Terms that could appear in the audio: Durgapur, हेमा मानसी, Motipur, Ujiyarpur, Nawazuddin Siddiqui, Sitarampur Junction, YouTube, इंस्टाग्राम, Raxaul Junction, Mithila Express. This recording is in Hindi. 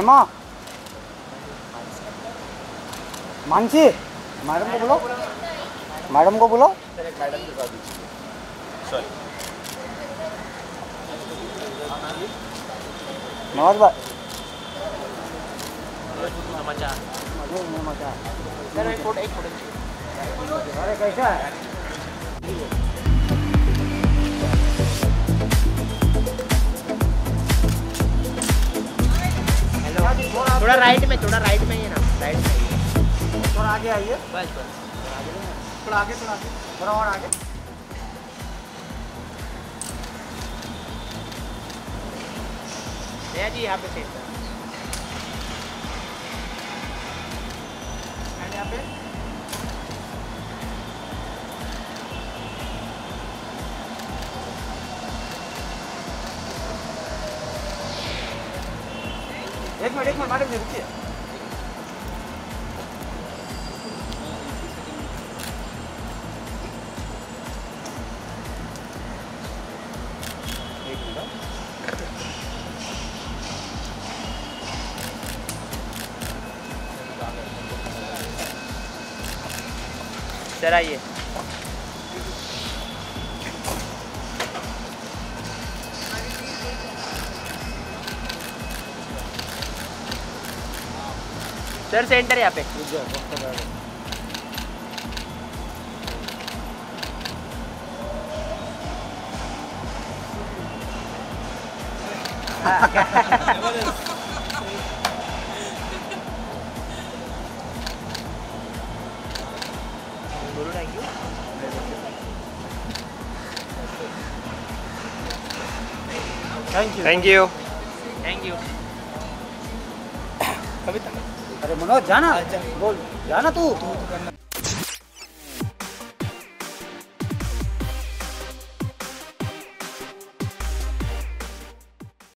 हेमा मानसी मैडम को बोलो, मैडम को बोलो। नवाज भाई अरे कैसा है थोड़ा राइट में ही है ना, राइट में थोड़ा आगे आइए, बस बस थोड़ा आगे और आगे। भैया जी यहाँ पे सेट कर, यहाँ पे एक मिनट मैडम जी रुकिए। इधर आइए। सर सेंटर यहाँ पे थैंक यू कविता अरे मनोज जाना बोल जाना तू